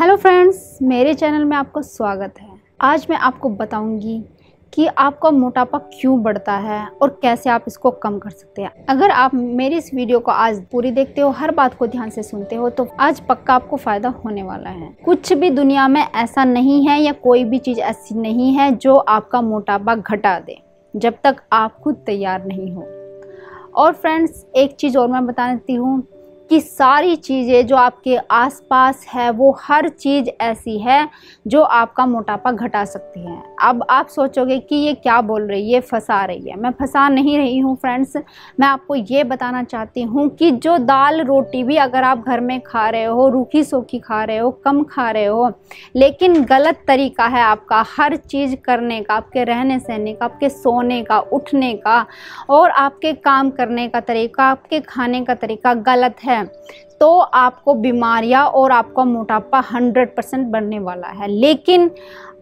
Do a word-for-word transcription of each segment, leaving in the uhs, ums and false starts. Hello friends, मेरे channel में आपका स्वागत है। आज मैं आपको बताऊंगी कि आपका मोटापा क्यों बढ़ता है और कैसे आप इसको कम कर सकते हैं। अगर आप मेरी इस वीडियो को आज पूरी देखते हो, हर बात को ध्यान से सुनते हो, तो आज पक्का आपको फ़ायदा होने वाला है। कुछ भी दुनिया में ऐसा नहीं है या कोई भी चीज़ ऐसी नहीं है जो आपका मोटापा घटा दे जब तक आप खुद तैयार नहीं हो। और फ्रेंड्स, एक चीज़ और मैं बता देती हूँ कि सारी चीज़ें जो आपके आसपास है वो हर चीज़ ऐसी है जो आपका मोटापा घटा सकती है। अब आप सोचोगे कि ये क्या बोल रही है, ये फंसा रही है। मैं फंसा नहीं रही हूँ फ्रेंड्स, मैं आपको ये बताना चाहती हूँ कि जो दाल रोटी भी अगर आप घर में खा रहे हो, रूखी सूखी खा रहे हो, कम खा रहे हो, लेकिन गलत तरीका है आपका हर चीज़ करने का, आपके रहने सहने का, आपके सोने का, उठने का और आपके काम करने का तरीका, आपके खाने का तरीका गलत है, तो आपको बीमारियां और आपका मोटापा सौ परसेंट बढ़ने वाला है। लेकिन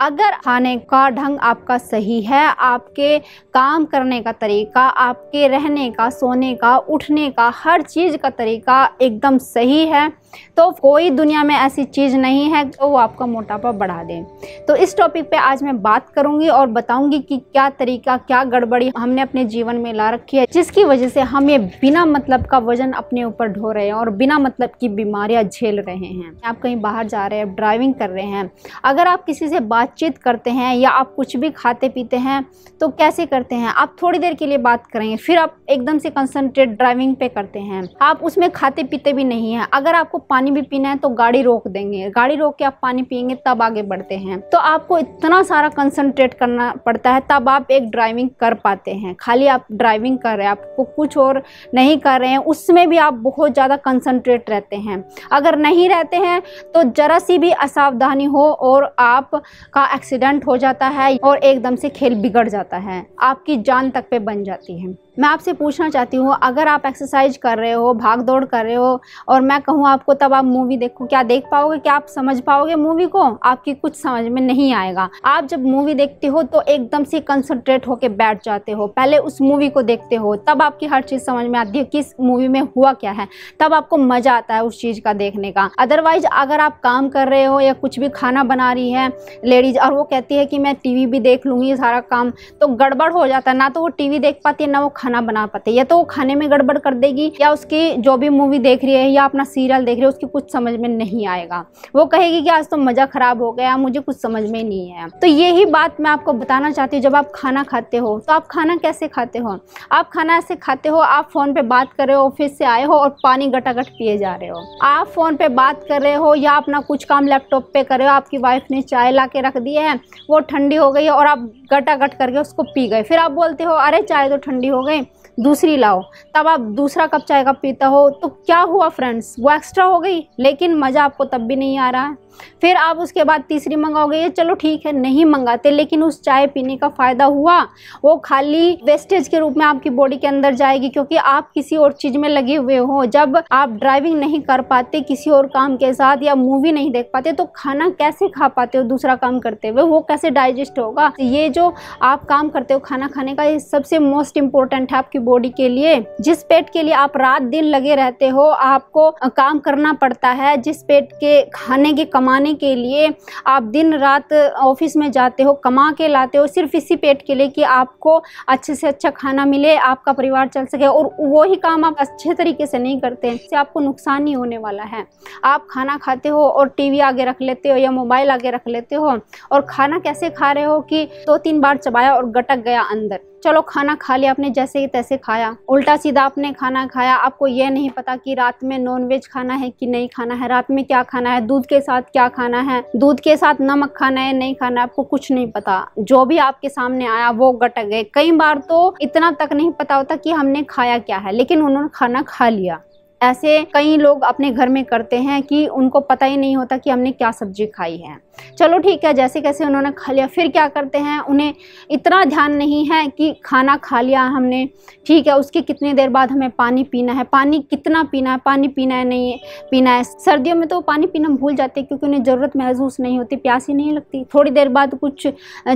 अगर खाने का ढंग आपका सही है, आपके काम करने का तरीका, आपके रहने का, सोने का, उठने का, हर चीज़ का तरीका एकदम सही है, तो कोई दुनिया में ऐसी चीज़ नहीं है जो वो आपका मोटापा बढ़ा दे। तो इस टॉपिक पे आज मैं बात करूंगी और बताऊंगी कि क्या तरीका, क्या गड़बड़ी हमने अपने जीवन में ला रखी है जिसकी वजह से हम ये बिना मतलब का वजन अपने ऊपर ढो रहे हैं और बिना मतलब की बीमारियाँ झेल रहे हैं। आप कहीं बाहर जा रहे हैं, ड्राइविंग कर रहे हैं, अगर आप किसी से बात बातचीत करते हैं या आप कुछ भी खाते पीते हैं तो कैसे करते हैं, आप थोड़ी देर के लिए बात करेंगे, फिर आप एकदम से कंसंट्रेट ड्राइविंग पे करते हैं, आप उसमें खाते पीते भी नहीं हैं। अगर आपको पानी भी पीना है तो गाड़ी रोक देंगे, गाड़ी रोक के आप पानी पियेंगे तब आगे बढ़ते हैं। तो आपको इतना सारा कंसंट्रेट करना पड़ता है तब आप एक ड्राइविंग कर पाते हैं। खाली आप ड्राइविंग कर रहे हैं, आपको कुछ और नहीं कर रहे हैं, उसमें भी आप बहुत ज़्यादा कंसंट्रेट रहते हैं। अगर नहीं रहते हैं तो जरा सी भी असावधानी हो और आप का एक्सीडेंट हो जाता है और एकदम से खेल बिगड़ जाता है, आपकी जान तक पे बन जाती है। मैं आपसे पूछना चाहती हूँ, अगर आप एक्सरसाइज कर रहे हो, भाग दौड़ कर रहे हो और मैं कहूँ आपको तब आप मूवी देखो, क्या देख पाओगे, क्या आप समझ पाओगे मूवी को? आपकी कुछ समझ में नहीं आएगा। आप जब मूवी देखते हो तो एकदम से कंसंट्रेट होके बैठ जाते हो, पहले उस मूवी को देखते हो, तब आपकी हर चीज़ समझ में आती है कि इस मूवी में हुआ क्या है, तब आपको मज़ा आता है उस चीज़ का देखने का। अदरवाइज अगर आप काम कर रहे हो या कुछ भी खाना बना रही है लेडीज और वो कहती है कि मैं टी वी भी देख लूँगी सारा काम, तो गड़बड़ हो जाता है। ना तो वो टी वी देख पाती है, ना वो खाना बना पाते, या तो वो खाने में गड़बड़ कर देगी या उसकी जो भी मूवी देख रही है या अपना सीरियल देख रही है उसकी कुछ समझ में नहीं आएगा। वो कहेगी कि आज तो मज़ा ख़राब हो गया, मुझे कुछ समझ में नहीं है। तो यही बात मैं आपको बताना चाहती हूँ। जब आप खाना खाते हो तो आप खाना कैसे खाते हो? आप खाना ऐसे खाते हो, आप फ़ोन पर बात कर रहे हो, ऑफिस से आए हो और पानी गटागट पिए जा रहे हो, आप फ़ोन पर बात कर रहे हो या अपना कुछ काम लैपटॉप पर कर रहे हो, आपकी वाइफ ने चाय ला के रख दी है, वो ठंडी हो गई है और आप गटागट करके उसको पी गए। फिर आप बोलते हो अरे चाय तो ठंडी हो गई, दूसरी लाओ, तब आप दूसरा कप चाय का पीता हो। तो क्या हुआ फ्रेंड्स, वो एक्स्ट्रा हो गई लेकिन मज़ा आपको तब भी नहीं आ रहा है। फिर आप उसके बाद तीसरी मंगाओगे, ये चलो ठीक है नहीं मंगाते, लेकिन उस चाय पीने का फ़ायदा हुआ? वो खाली वेस्टेज के रूप में आपकी बॉडी के अंदर जाएगी क्योंकि आप किसी और चीज़ में लगे हुए हो। जब आप ड्राइविंग नहीं कर पाते किसी और काम के साथ या मूवी नहीं देख पाते तो खाना कैसे खा पाते हो? दूसरा काम करते हुए वो कैसे डाइजेस्ट होगा? ये जो आप काम करते हो खाना खाने का, ये सबसे मोस्ट इम्पोर्टेंट है आपकी बॉडी के लिए। जिस पेट के लिए आप रात दिन लगे रहते हो, आपको काम करना पड़ता है, जिस पेट के खाने के कमाने के लिए आप दिन रात ऑफिस में जाते हो, कमा के लाते हो, सिर्फ इसी पेट के लिए कि आपको अच्छे से अच्छा खाना मिले, आपका परिवार चल सके, और वो ही काम आप अच्छे तरीके से नहीं करते इससे आपको नुकसान ही होने वाला है। आप खाना खाते हो और टीवी आगे रख लेते हो या मोबाइल आगे रख लेते हो और खाना कैसे खा रहे हो कि दो तीन बार चबाया और गटक गया अंदर। चलो खाना खा लिया आपने, जैसे ही तैसे खाया, उल्टा सीधा आपने खाना खाया, आपको ये नहीं पता कि रात में नॉनवेज खाना है कि नहीं खाना है, रात में क्या खाना है, दूध के साथ क्या खाना है, दूध के साथ नमक खाना है नहीं खाना है, आपको कुछ नहीं पता। जो भी आपके सामने आया वो गटक गए। कई बार तो इतना तक नहीं पता होता कि हमने खाया क्या है लेकिन उन्होंने खाना खा लिया। ऐसे कई लोग अपने घर में करते हैं कि उनको पता ही नहीं होता कि हमने क्या सब्जी खाई है। चलो ठीक है, जैसे कैसे उन्होंने खा लिया, फिर क्या करते हैं, उन्हें इतना ध्यान नहीं है कि खाना खा लिया हमने, ठीक है उसके कितने देर बाद हमें पानी पीना है, पानी कितना पीना है, पानी पीना है नहीं पीना है। सर्दियों में तो पानी पीना भूल जाते हैं क्योंकि उन्हें ज़रूरत महसूस नहीं होती, प्यास ही नहीं लगती, थोड़ी देर बाद कुछ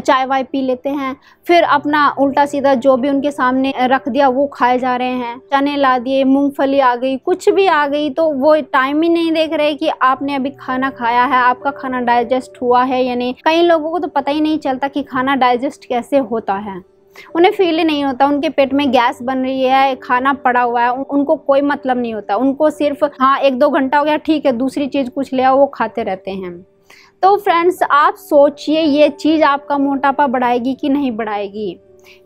चाय वाय पी लेते हैं, फिर अपना उल्टा सीधा जो भी उनके सामने रख दिया वो खाए जा रहे हैं, चने ला दिए, मूँगफली आ गई, कुछ भी आ गई तो वो टाइम ही नहीं देख रहे कि आपने अभी खाना खाया है, आपका खाना डाइजेस्ट हुआ है या नहीं। कई लोगों को तो पता ही नहीं चलता कि खाना डाइजेस्ट कैसे होता है, उन्हें फील ही नहीं होता। उनके पेट में गैस बन रही है, खाना पड़ा हुआ है, उनको कोई मतलब नहीं होता। उनको सिर्फ हाँ एक दो घंटा हो गया, ठीक है दूसरी चीज़ कुछ ले आओ, वो खाते रहते हैं। तो फ्रेंड्स आप सोचिए ये चीज़ आपका मोटापा बढ़ाएगी कि नहीं बढ़ाएगी,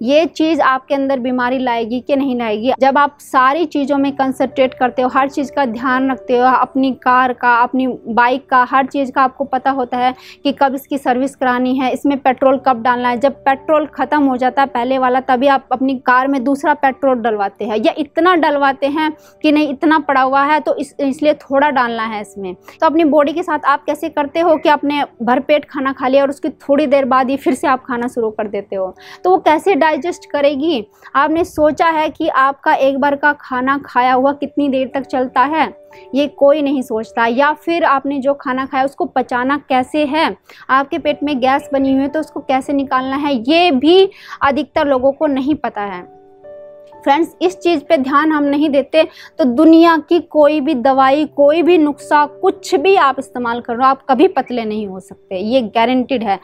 ये चीज़ आपके अंदर बीमारी लाएगी कि नहीं लाएगी। जब आप सारी चीज़ों में कंसंट्रेट करते हो, हर चीज़ का ध्यान रखते हो, अपनी कार का, अपनी बाइक का, हर चीज़ का आपको पता होता है कि कब इसकी सर्विस करानी है, इसमें पेट्रोल कब डालना है। जब पेट्रोल ख़त्म हो जाता है पहले वाला, तभी आप अपनी कार में दूसरा पेट्रोल डलवाते हैं, या इतना डलवाते हैं कि नहीं इतना पड़ा हुआ है तो इस, इसलिए थोड़ा डालना है इसमें। तो अपनी बॉडी के साथ आप कैसे करते हो कि आपने भरपेट खाना खा लिया और उसकी थोड़ी देर बाद ही फिर से आप खाना शुरू कर देते हो, तो वो कैसे डाइजेस्ट करेगी। आपने सोचा है कि आपका एक बार का खाना खाया हुआ कितनी देर तक चलता है, ये कोई नहीं सोचता। या फिर आपने जो खाना खाया उसको पचाना कैसे है, आपके पेट में गैस बनी हुई है तो उसको कैसे निकालना है, ये भी अधिकतर लोगों को नहीं पता है। फ्रेंड्स इस चीज़ पे ध्यान हम नहीं देते तो दुनिया की कोई भी दवाई, कोई भी नुस्खा, कुछ भी आप इस्तेमाल कर रहे हो, आप कभी पतले नहीं हो सकते, ये गारंटीड है।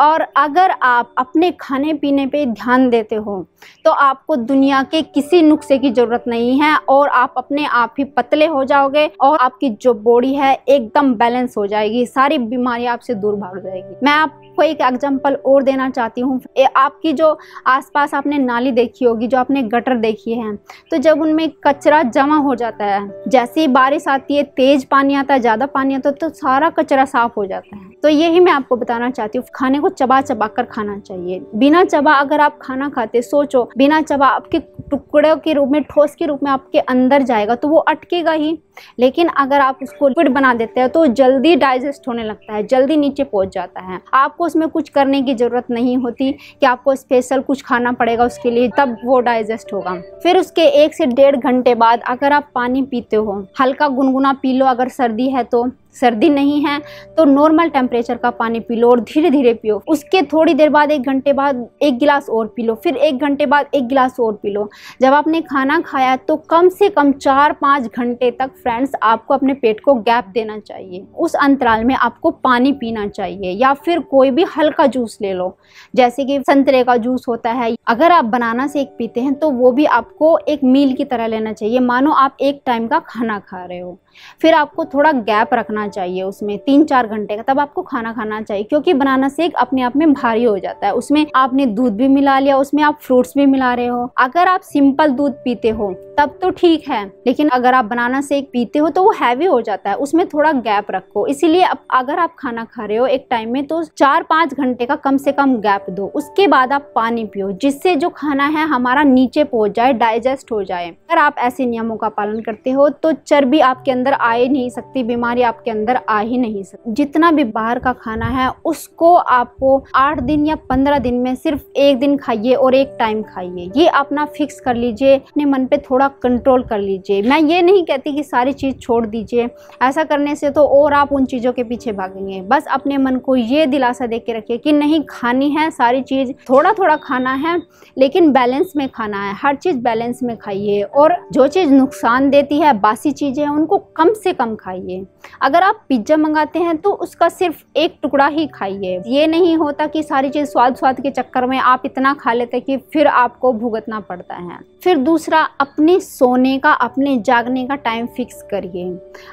और अगर आप अपने खाने पीने पे ध्यान देते हो तो आपको दुनिया के किसी नुस्खे की ज़रूरत नहीं है और आप अपने आप ही पतले हो जाओगे और आपकी जो बॉडी है एकदम बैलेंस हो जाएगी, सारी बीमारियाँ आपसे दूर भाग जाएगी। मैं आप को एक एग्जांपल और देना चाहती हूँ। आपकी जो आसपास आपने नाली देखी होगी, जो आपने गटर देखी है, तो जब उनमें कचरा जमा हो जाता है, जैसे ही बारिश आती है, तेज पानी आता है, ज़्यादा पानी आता है, तो सारा कचरा साफ हो जाता है। तो यही मैं आपको बताना चाहती हूँ, खाने को चबा चबा कर खाना चाहिए। बिना चबा अगर आप खाना खाते, सोचो बिना चबा आपके टुकड़ों के रूप में, ठोस के रूप में आपके अंदर जाएगा तो वो अटकेगा ही, लेकिन अगर आप उसको लिक्विड बना देते हैं तो जल्दी डाइजेस्ट होने लगता है, जल्दी नीचे पहुँच जाता है। आपको उसमें कुछ करने की ज़रूरत नहीं होती कि आपको स्पेशल कुछ खाना पड़ेगा उसके लिए, तब वो डाइजेस्ट होगा। फिर उसके एक से डेढ़ घंटे बाद अगर आप पानी पीते हो, हल्का गुनगुना पी लो, अगर सर्दी है तो, सर्दी नहीं है तो नॉर्मल टेम्परेचर का पानी पी लो और धीरे धीरे पियो। उसके थोड़ी देर बाद, एक घंटे बाद एक गिलास और पी लो, फिर एक घंटे बाद एक गिलास और पी लो। जब आपने खाना खाया तो कम से कम चार पाँच घंटे तक फ्रेंड्स आपको अपने पेट को गैप देना चाहिए, उस अंतराल में आपको पानी पीना चाहिए। या फिर कोई भी हल्का जूस ले लो, जैसे कि संतरे का जूस होता है, अगर आप बनाना शेक पीते हैं तो वो भी आपको एक मील की तरह लेना चाहिए, मानो आप एक टाइम का खाना खा रहे हो। फिर आपको थोड़ा गैप रखना चाहिए उसमें, तीन चार घंटे का, तब आपको खाना खाना चाहिए, क्योंकि बनाना शेक अपने आप में भारी हो जाता है। उसमें आपने दूध भी मिला लिया, उसमें आप फ्रूट्स भी मिला रहे हो। अगर आप सिंपल दूध पीते हो तब तो ठीक है, लेकिन अगर आप बनाना शेक पीते हो तो वो हैवी हो जाता है, उसमें थोड़ा गैप रखो। इसीलिए अगर आप खाना खा रहे हो एक टाइम में तो चार पाँच घंटे का कम से कम गैप दो, उसके बाद आप पानी पियो, जिससे जो खाना है हमारा नीचे पहुँच जाए, डाइजेस्ट हो जाए। अगर आप ऐसे नियमों का पालन करते हो तो चर्बी आपके अंदर आ ही नहीं सकती, बीमारी आपके अंदर आ ही नहीं सकती। जितना भी बाहर का खाना है उसको आपको आठ दिन या पंद्रह दिन में सिर्फ एक दिन खाइए और एक टाइम खाइए, ये अपना फिक्स कर लीजिए, अपने मन पे थोड़ा कंट्रोल कर लीजिए। मैं ये नहीं कहती कि सारी चीज़ छोड़ दीजिए, ऐसा करने से तो और आप उन चीज़ों के पीछे भागेंगे। बस अपने मन को ये दिलासा दे के रखिए कि नहीं खानी है सारी चीज़, थोड़ा थोड़ा खाना है लेकिन बैलेंस में खाना है, हर चीज़ बैलेंस में खाइए। और जो चीज़ नुकसान देती है, बासी चीज़ें, उनको कम से कम खाइए। अगर आप पिज्जा मंगाते हैं तो उसका सिर्फ एक टुकड़ा ही खाइए। ये नहीं होता कि सारी चीज़ स्वाद स्वाद के चक्कर में आप इतना खा लेते कि फिर आपको भुगतना पड़ता है। फिर दूसरा, अपने सोने का, अपने जागने का टाइम फिक्स करिए।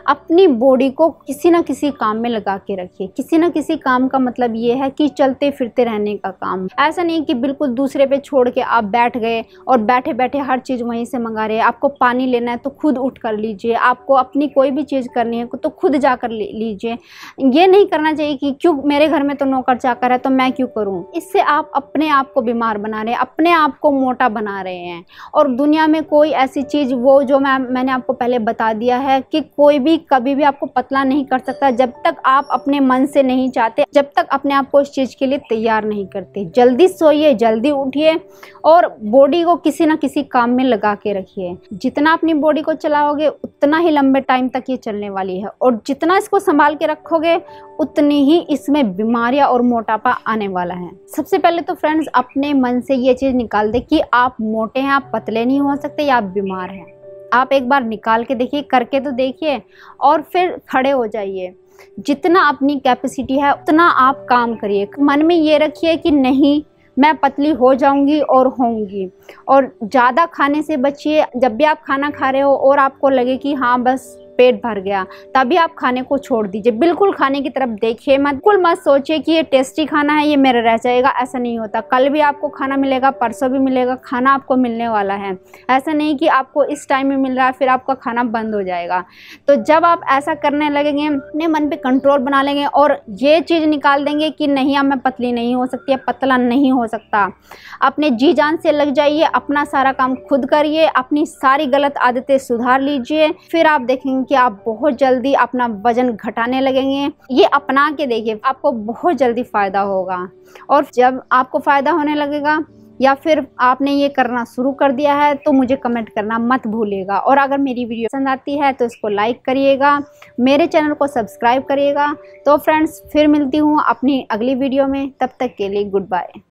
अपनी बॉडी को किसी न किसी काम में लगा के रखिए। किसी न किसी काम का मतलब ये है कि चलते फिरते रहने का काम, ऐसा नहीं कि बिल्कुल दूसरे पे छोड़ के आप बैठ गए और बैठे बैठे हर चीज़ वहीं से मंगा रहे हैं। आपको पानी लेना है तो खुद उठ कर लीजिए, आपको अपनी कोई भी चीज़ करनी है तो खुद जाकर लीजिए। ये नहीं करना चाहिए कि क्यों मेरे घर में तो नौकर चाकर है तो मैं क्यों करूं। इससे आप अपने आप को बीमार बना रहे हैं, अपने आप को मोटा बना रहे हैं। और दुनिया में कोई ऐसी चीज़, वो जो मैं मैंने आपको पहले बता दिया है कि कोई भी कभी भी आपको पतला नहीं कर सकता जब तक आप अपने मन से नहीं चाहते, जब तक अपने आप को इस चीज़ के लिए तैयार नहीं करते। जल्दी सोइए, जल्दी उठिए और बॉडी को किसी न किसी काम में लगा के रखिए। जितना अपनी बॉडी को चलाओगे उतना ही लंबे टाइम तक ये चलने वाली है, और जितना इसको संभाल के रखोगे उतनी ही इसमें बीमारियां और मोटापा आने वाला है। सबसे पहले तो फ्रेंड्स अपने मन से ये चीज़ निकाल दे कि आप मोटे हैं, आप पतले नहीं हो सकते, या आप बीमार हैं। आप एक बार निकाल के देखिए, करके तो देखिए और फिर खड़े हो जाइए। जितना अपनी कैपेसिटी है उतना आप काम करिए। मन में ये रखिए कि नहीं मैं पतली हो जाऊंगी और होंगी। और ज़्यादा खाने से बचिए। जब भी आप खाना खा रहे हो और आपको लगे कि हाँ बस पेट भर गया, तभी आप खाने को छोड़ दीजिए। बिल्कुल खाने की तरफ देखिए मत, बिल्कुल मत सोचिए कि ये टेस्टी खाना है ये मेरा रह जाएगा। ऐसा नहीं होता। कल भी आपको खाना मिलेगा, परसों भी मिलेगा, खाना आपको मिलने वाला है। ऐसा नहीं कि आपको इस टाइम में मिल रहा है फिर आपका खाना बंद हो जाएगा। तो जब आप ऐसा करने लगेंगे, अपने मन पर कंट्रोल बना लेंगे और ये चीज़ निकाल देंगे कि नहीं अब मैं पतली नहीं हो सकती, पतला नहीं हो सकता। अपने जी जान से लग जाइए, अपना सारा काम खुद करिए, अपनी सारी गलत आदतें सुधार लीजिए। फिर आप देखेंगे कि आप बहुत जल्दी अपना वजन घटाने लगेंगे। ये अपना के देखिए, आपको बहुत जल्दी फायदा होगा। और जब आपको फायदा होने लगेगा या फिर आपने ये करना शुरू कर दिया है तो मुझे कमेंट करना मत भूलिएगा। और अगर मेरी वीडियो पसंद आती है तो इसको लाइक करिएगा, मेरे चैनल को सब्सक्राइब करिएगा। तो फ्रेंड्स फिर मिलती हूँ अपनी अगली वीडियो में, तब तक के लिए गुड बाय।